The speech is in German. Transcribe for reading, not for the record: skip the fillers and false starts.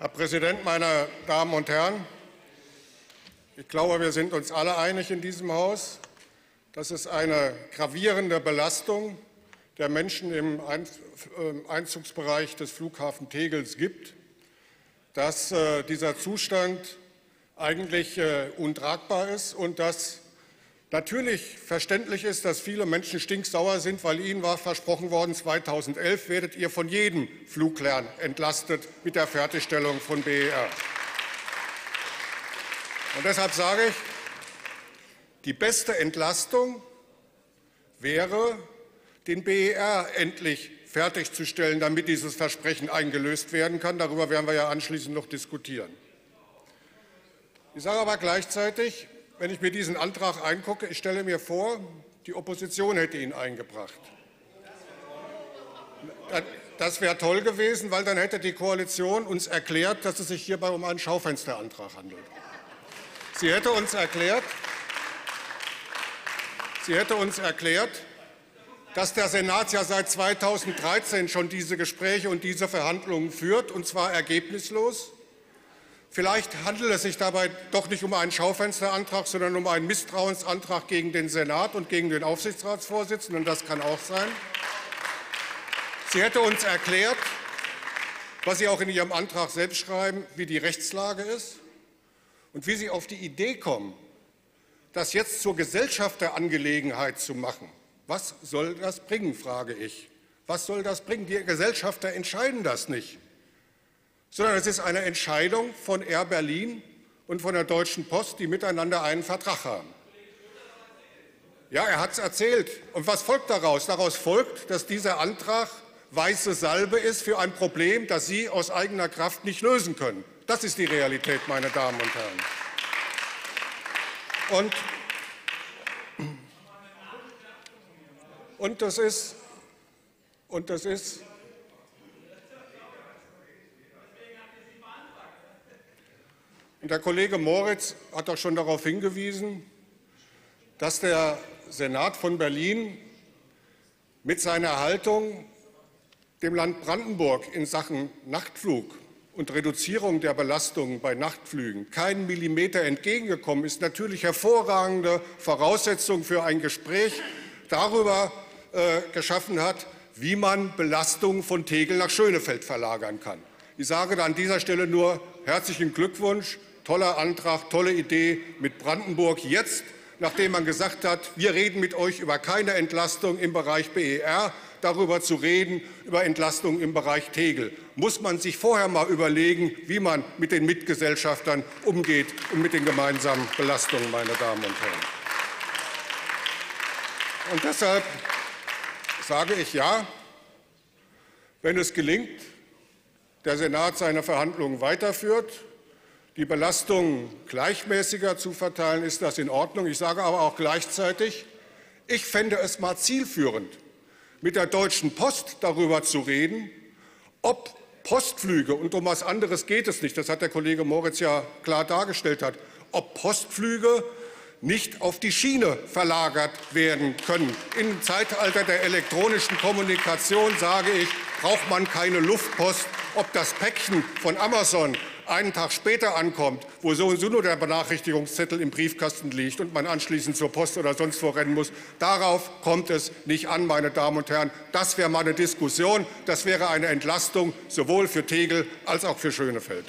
Herr Präsident, meine Damen und Herren! Ich glaube, wir sind uns alle einig in diesem Haus, dass es eine gravierende Belastung der Menschen im Einzugsbereich des Flughafen Tegels gibt, dass dieser Zustand eigentlich untragbar ist und dass natürlich verständlich ist, dass viele Menschen stinksauer sind, weil ihnen war versprochen worden, 2011 werdet ihr von jedem Fluglärm entlastet mit der Fertigstellung von BER. Und deshalb sage ich, die beste Entlastung wäre, den BER endlich fertigzustellen, damit dieses Versprechen eingelöst werden kann. Darüber werden wir ja anschließend noch diskutieren. Ich sage aber gleichzeitig, wenn ich mir diesen Antrag angucke, ich stelle mir vor, die Opposition hätte ihn eingebracht. Das wäre toll gewesen, weil dann hätte die Koalition uns erklärt, dass es sich hierbei um einen Schaufensterantrag handelt. Sie hätte uns erklärt, dass der Senat ja seit 2013 schon diese Gespräche und diese Verhandlungen führt, und zwar ergebnislos. Vielleicht handelt es sich dabei doch nicht um einen Schaufensterantrag, sondern um einen Misstrauensantrag gegen den Senat und gegen den Aufsichtsratsvorsitzenden. Das kann auch sein. Sie hätte uns erklärt, was Sie auch in Ihrem Antrag selbst schreiben, wie die Rechtslage ist und wie Sie auf die Idee kommen, das jetzt zur Gesellschaft der Angelegenheit zu machen. Was soll das bringen, frage ich. Was soll das bringen? Die Gesellschafter entscheiden das nicht, sondern es ist eine Entscheidung von Air Berlin und von der Deutschen Post, die miteinander einen Vertrag haben. Ja, er hat es erzählt. Und was folgt daraus? Daraus folgt, dass dieser Antrag weiße Salbe ist für ein Problem, das Sie aus eigener Kraft nicht lösen können. Das ist die Realität, meine Damen und Herren. Und das ist Und der Kollege Moritz hat auch schon darauf hingewiesen, dass der Senat von Berlin mit seiner Haltung dem Land Brandenburg in Sachen Nachtflug und Reduzierung der Belastungen bei Nachtflügen keinen Millimeter entgegengekommen ist. Natürlich hervorragende Voraussetzungen für ein Gespräch darüber geschaffen hat, wie man Belastungen von Tegel nach Schönefeld verlagern kann. Ich sage da an dieser Stelle nur herzlichen Glückwunsch. Toller Antrag, tolle Idee mit Brandenburg jetzt, nachdem man gesagt hat, wir reden mit euch über keine Entlastung im Bereich BER, darüber zu reden, über Entlastung im Bereich Tegel. Muss man sich vorher mal überlegen, wie man mit den Mitgesellschaftern umgeht und mit den gemeinsamen Belastungen, meine Damen und Herren. Und deshalb sage ich ja, wenn es gelingt, der Senat seine Verhandlungen weiterführt, die Belastung gleichmäßiger zu verteilen, ist das in Ordnung. Ich sage aber auch gleichzeitig, ich fände es mal zielführend, mit der Deutschen Post darüber zu reden, ob Postflüge, und um was anderes geht es nicht, das hat der Kollege Moritz ja klar dargestellt, ob Postflüge nicht auf die Schiene verlagert werden können. Im Zeitalter der elektronischen Kommunikation, sage ich, braucht man keine Luftpost. Ob das Päckchen von Amazon einen Tag später ankommt, wo so und so nur der Benachrichtigungszettel im Briefkasten liegt und man anschließend zur Post oder sonst wo rennen muss. Darauf kommt es nicht an, meine Damen und Herren. Das wäre mal eine Diskussion, das wäre eine Entlastung sowohl für Tegel als auch für Schönefeld.